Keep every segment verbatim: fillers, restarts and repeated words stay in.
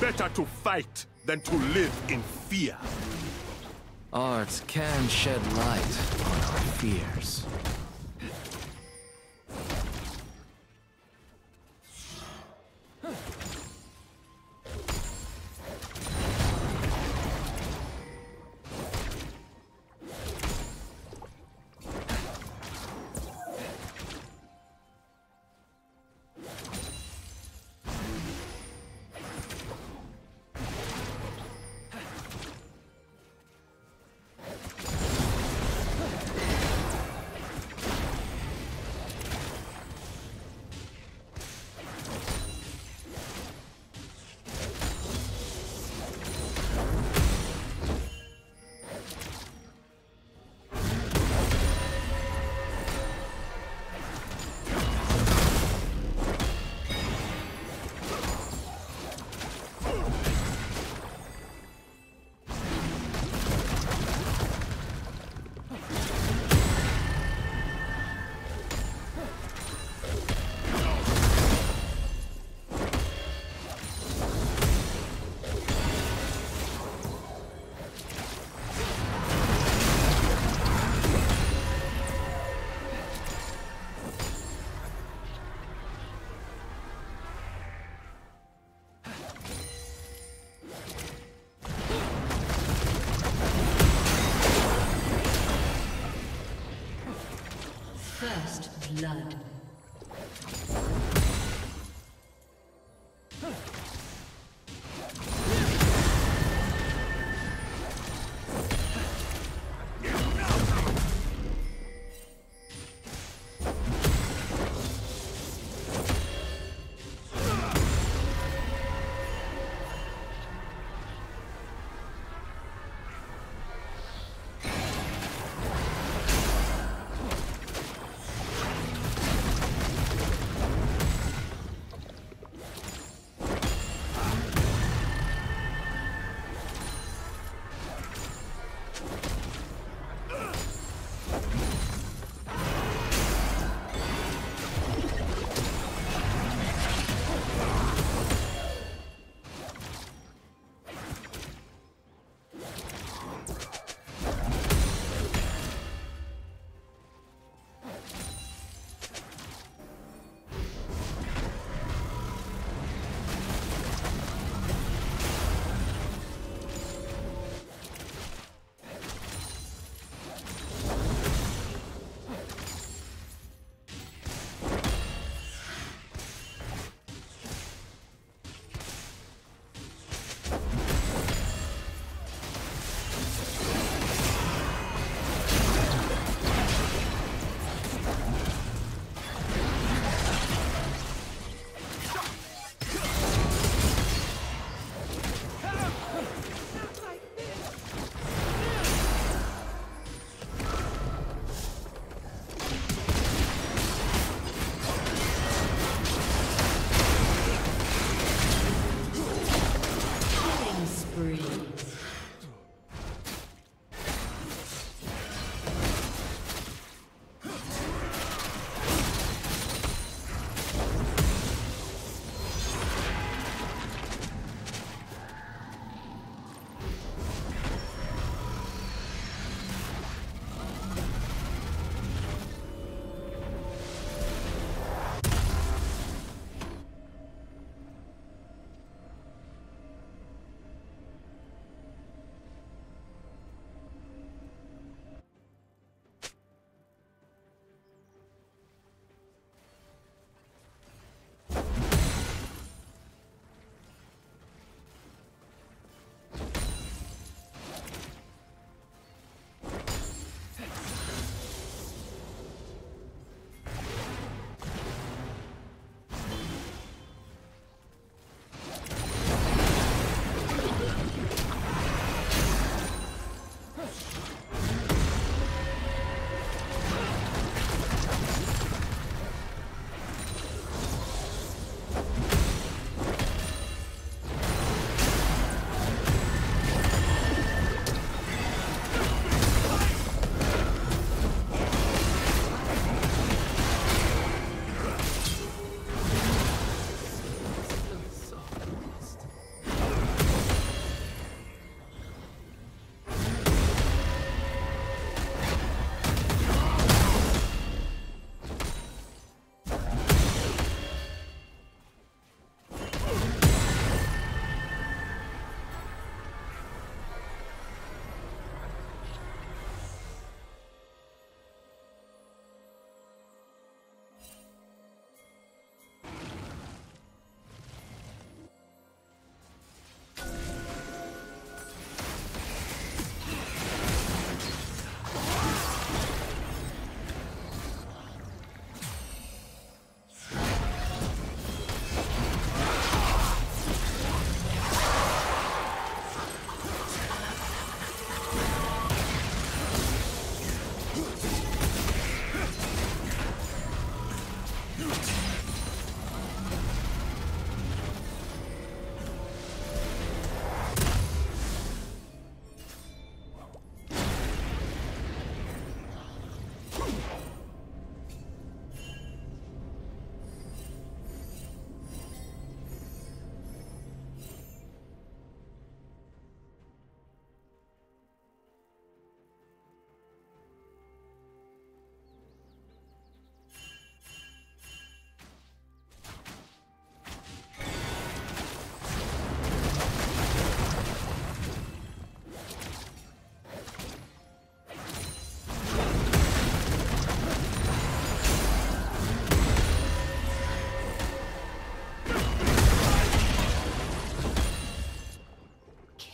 Better to fight than to live in fear. Art can shed light on our fears. First blood.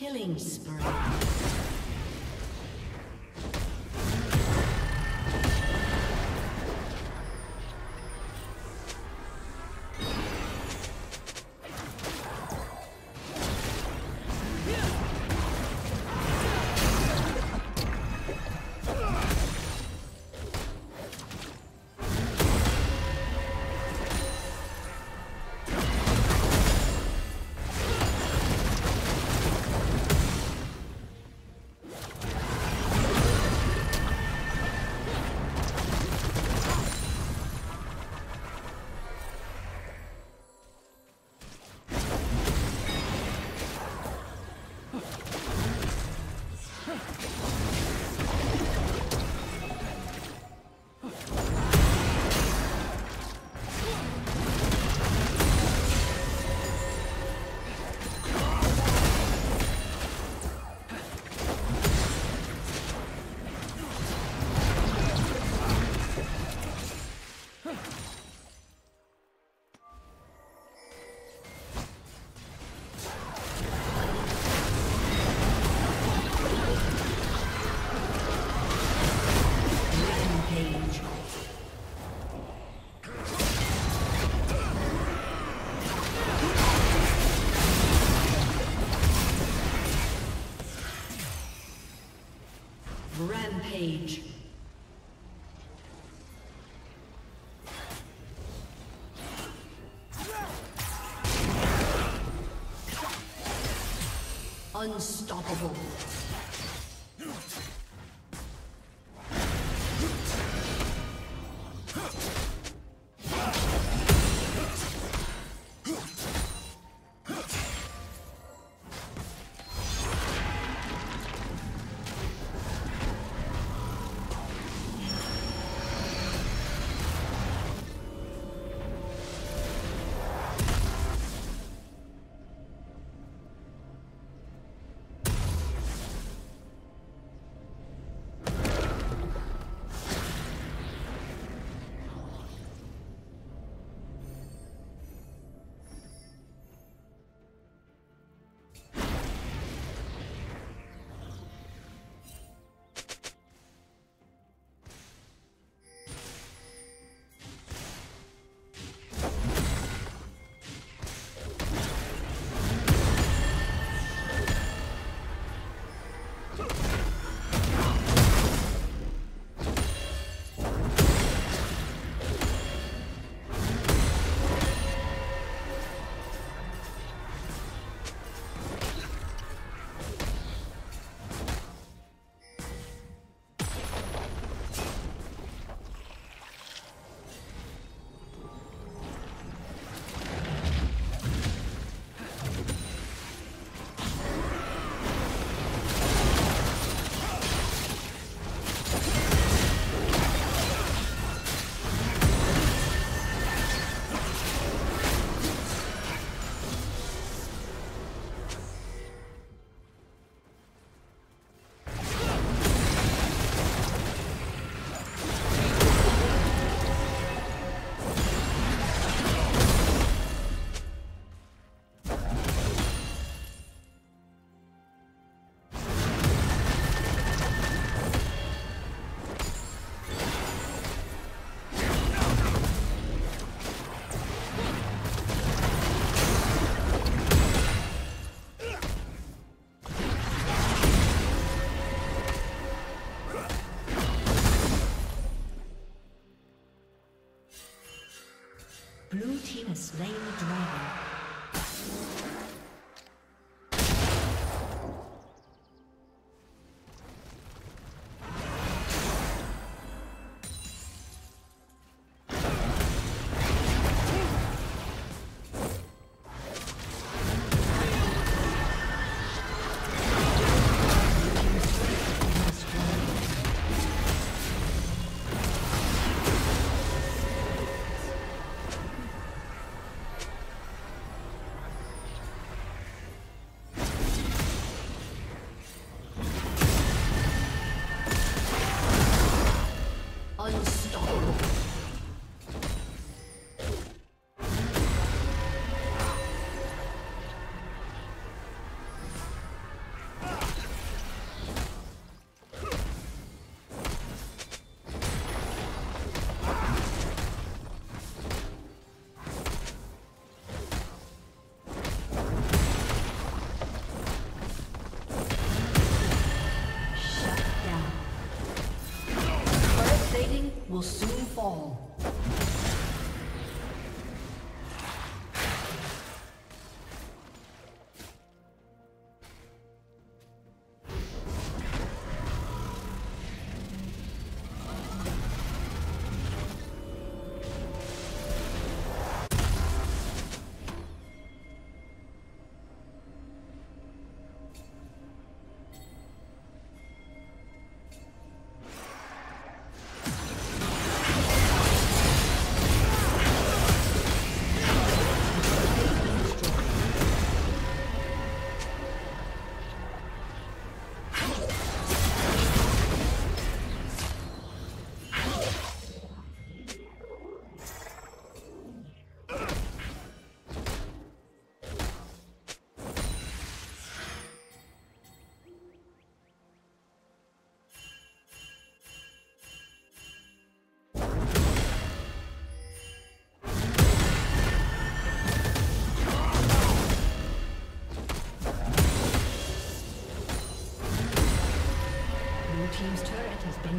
Killing spree. Rampage. Unstoppable. Blue team has slain the dragon. will soon fall. Team's turret has been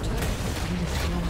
turret has been destroyed.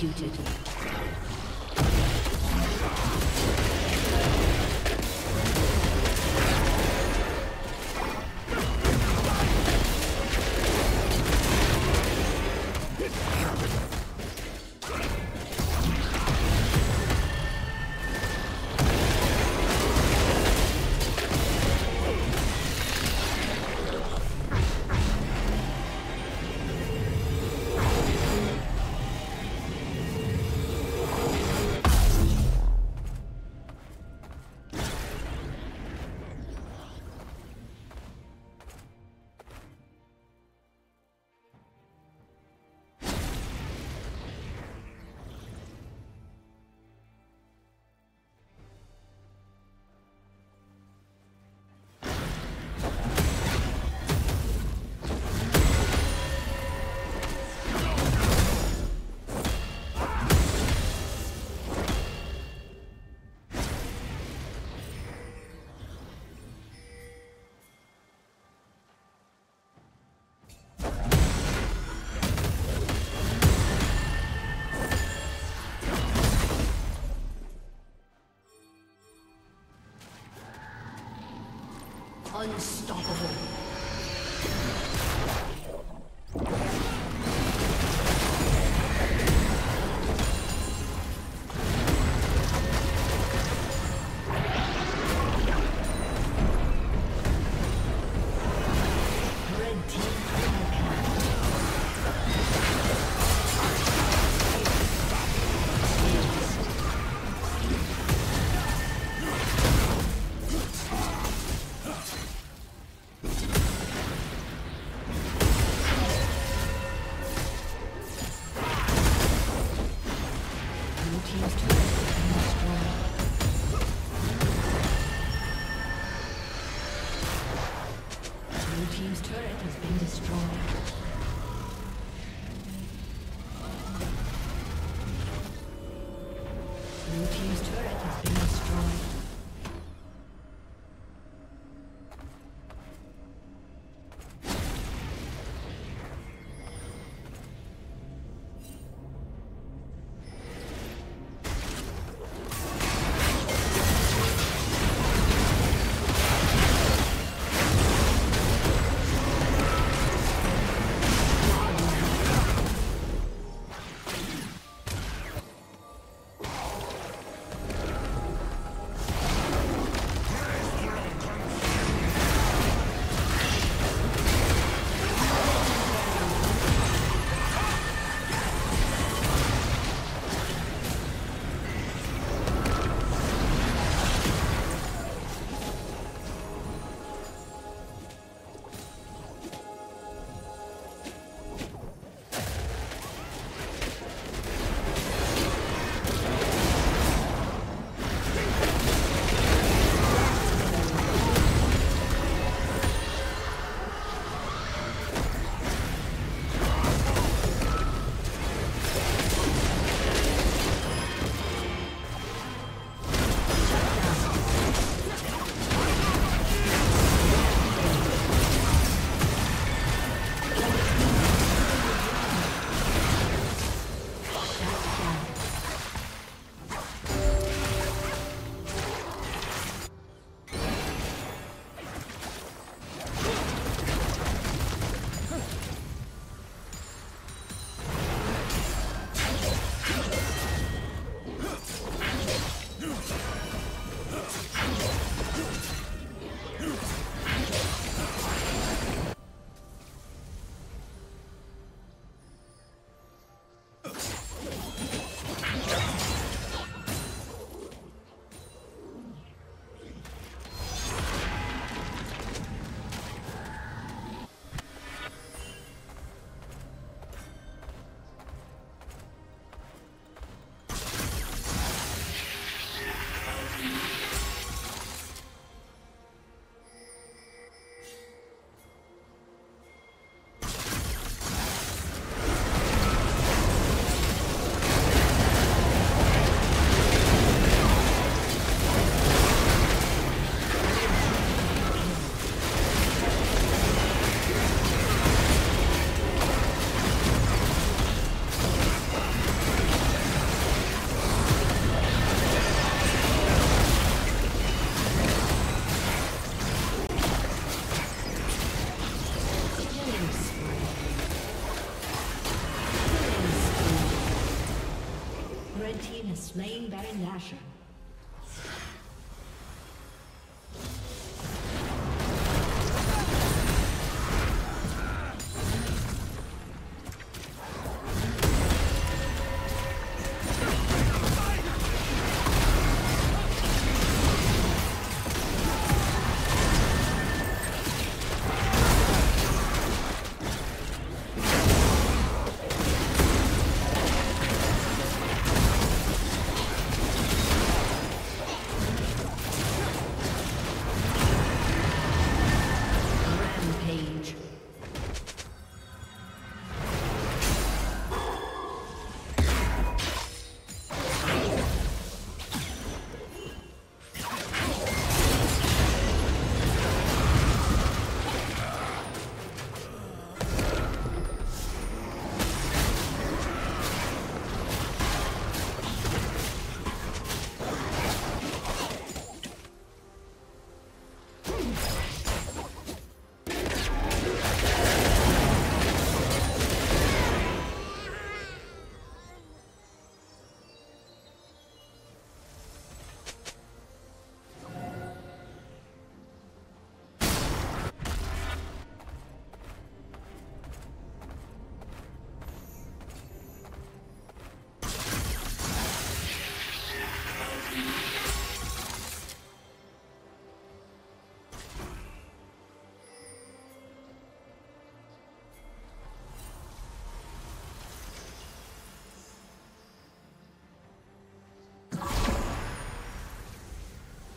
Executed. Unstoppable. Red team has slain Baron Lasher.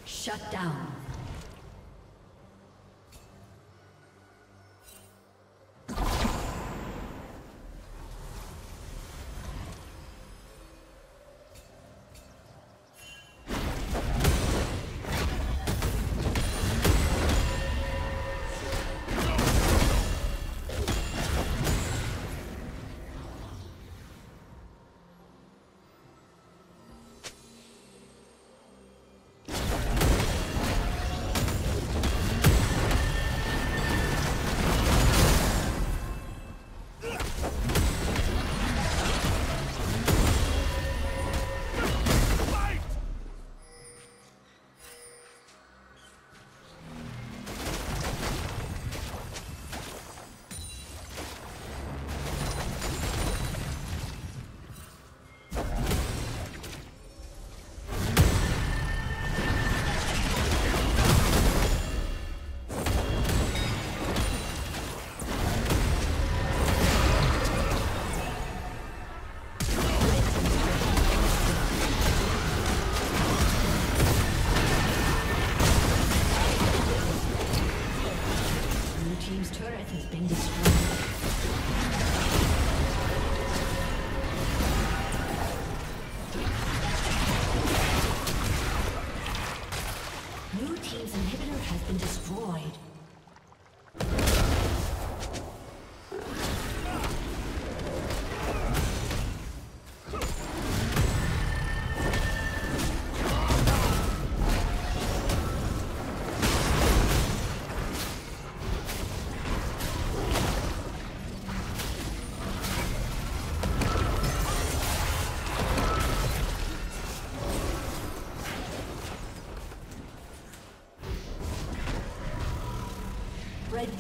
Shut down. The red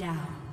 down.